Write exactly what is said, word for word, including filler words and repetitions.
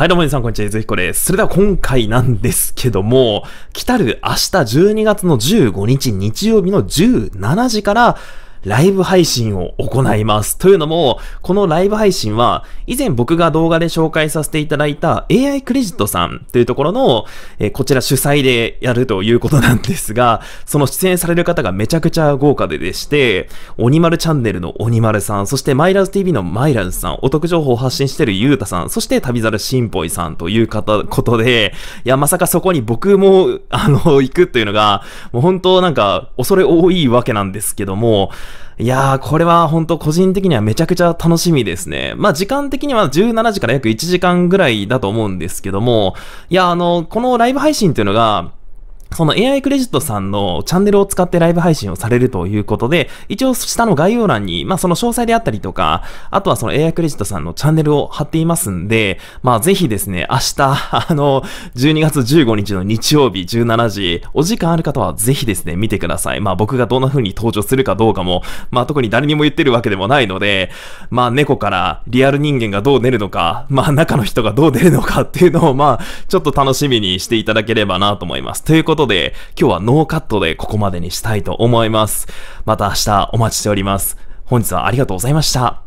はいどうも皆さんこんにちは、ゆずひこです。それでは今回なんですけども、来たる明日じゅうにがつのじゅうごにち日曜日のじゅうしちじからライブ配信を行います。というのも、このライブ配信は以前僕が動画で紹介させていただいた エーアイ クレジットさんというところの、えー、こちら主催でやるということなんですが、その出演される方がめちゃくちゃ豪華ででして、オニマルチャンネルのオニマルさん、そしてマイラズ ティーブイ のマイラズさん、お得情報を発信しているユータさん、そして旅猿シンポイさんという方、ことで、いや、まさかそこに僕も、あの、行くというのが、もう本当なんか恐れ多いわけなんですけども、いやー、これは本当個人的にはめちゃくちゃ楽しみですね。まあ、時間的にはじゅうしちじから約いちじかんぐらいだと思うんですけども、いや、あの、このライブ配信っていうのが、その エーアイ クレジットさんのチャンネルを使ってライブ配信をされるということで、一応下の概要欄に、まあその詳細であったりとか、あとはその エーアイ クレジットさんのチャンネルを貼っていますんで、まあぜひですね、明日、あの、じゅうにがつじゅうごにちの日曜日じゅうしちじ、お時間ある方はぜひですね、見てください。まあ僕がどんな風に登場するかどうかも、まあ特に誰にも言ってるわけでもないので、まあ猫からリアル人間がどう出るのか、まあ中の人がどう出るのかっていうのを、まあちょっと楽しみにしていただければなと思います。ということで、で今日はノーカットでここまでにしたいと思います。また明日お待ちしております。本日はありがとうございました。